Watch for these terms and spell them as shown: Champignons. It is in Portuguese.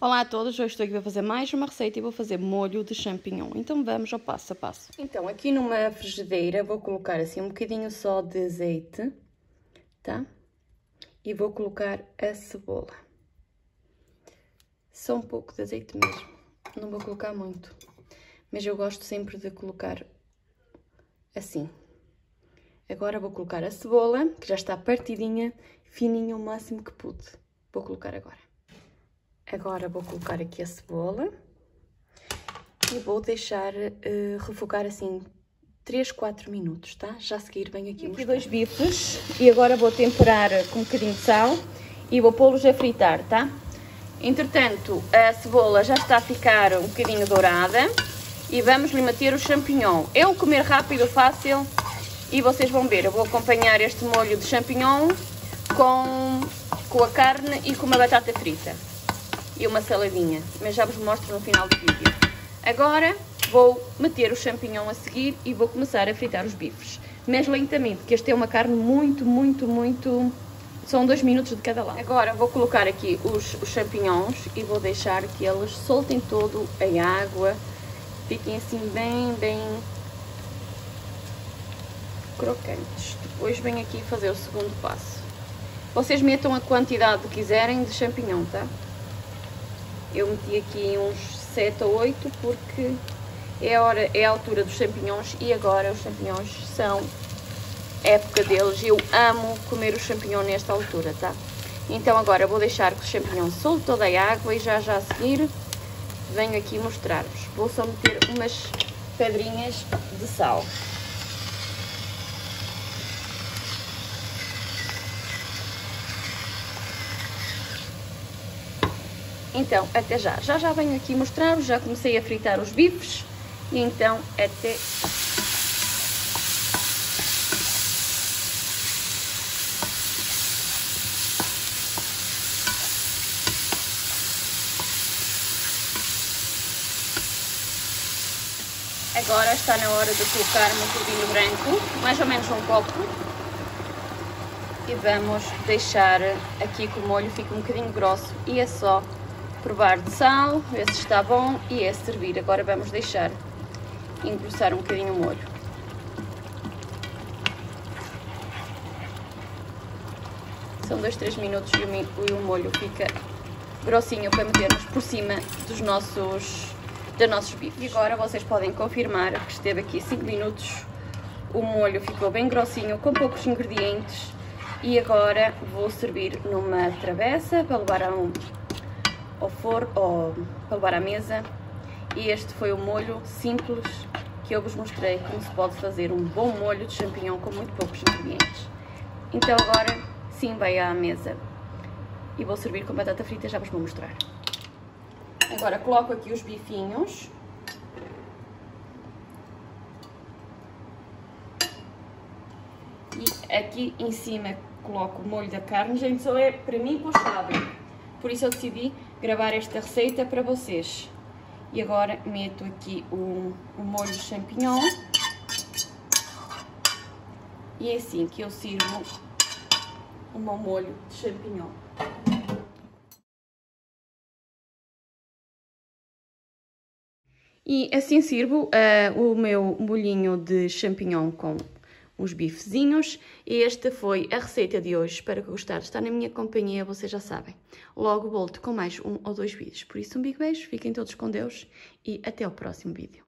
Olá a todos, hoje estou aqui para fazer mais uma receita e vou fazer molho de champignon. Então vamos ao passo a passo. Então aqui numa frigideira vou colocar assim um bocadinho só de azeite, tá? E vou colocar a cebola. Só um pouco de azeite mesmo, não vou colocar muito. Mas eu gosto sempre de colocar assim. Agora vou colocar a cebola, que já está partidinha, fininha o máximo que pude. Vou colocar agora. Agora vou colocar aqui a cebola e vou deixar refogar assim 3, 4 minutos, tá? Já a seguir venho aqui mostrar. Dois bifes e agora vou temperar com um bocadinho de sal e vou pô-los a fritar, tá? Entretanto, a cebola já está a ficar um bocadinho dourada e vamos lhe meter o champignon. É um comer rápido, fácil e vocês vão ver. Eu vou acompanhar este molho de champignon com a carne e com uma batata frita. E uma saladinha, mas já vos mostro no final do vídeo. Agora vou meter o champignon a seguir e vou começar a fritar os bifes, mas lentamente, porque esta é uma carne muito... São 2 minutos de cada lado. Agora vou colocar aqui os champignons e vou deixar que eles soltem toda a água, fiquem assim bem crocantes. Depois venho aqui fazer o segundo passo. Vocês metam a quantidade que quiserem de champignon, tá? Eu meti aqui uns 7 ou 8 porque é a altura dos champignons e agora os champignons são a época deles. Eu amo comer o champignon nesta altura, tá? Então agora vou deixar que o champignon solte toda a água e já a seguir venho aqui mostrar-vos. Vou só meter umas pedrinhas de sal. Então, até já. Já venho aqui mostrar-vos, já comecei a fritar os bifes e então até... Agora está na hora de colocar um vinho branco, mais ou menos um copo, e vamos deixar aqui que o molho fique um bocadinho grosso e é só provar de sal, ver se está bom e é servir. Agora vamos deixar engrossar um bocadinho o molho. São 2-3 minutos e o molho fica grossinho para metermos por cima dos nossos bifes. E agora vocês podem confirmar que esteve aqui 5 minutos, o molho ficou bem grossinho, com poucos ingredientes e agora vou servir numa travessa para levar para levar à mesa. E este foi o molho simples que eu vos mostrei como se pode fazer um bom molho de champignon com muito poucos ingredientes. Então agora sim vai à mesa e vou servir com batata frita, já vos vou mostrar. Agora coloco aqui os bifinhos e aqui em cima coloco o molho da carne. Gente, só é para mim postável. Por isso eu decidi gravar esta receita para vocês. E agora meto aqui o molho de champignon. E é assim que eu sirvo o meu molho de champignon. E assim sirvo o meu molhinho de champignon com uns bifezinhos. E esta foi a receita de hoje. Espero que gostaram. Está na minha companhia, vocês já sabem. Logo volto com mais 1 ou 2 vídeos. Por isso, um big beijo, fiquem todos com Deus e até o próximo vídeo.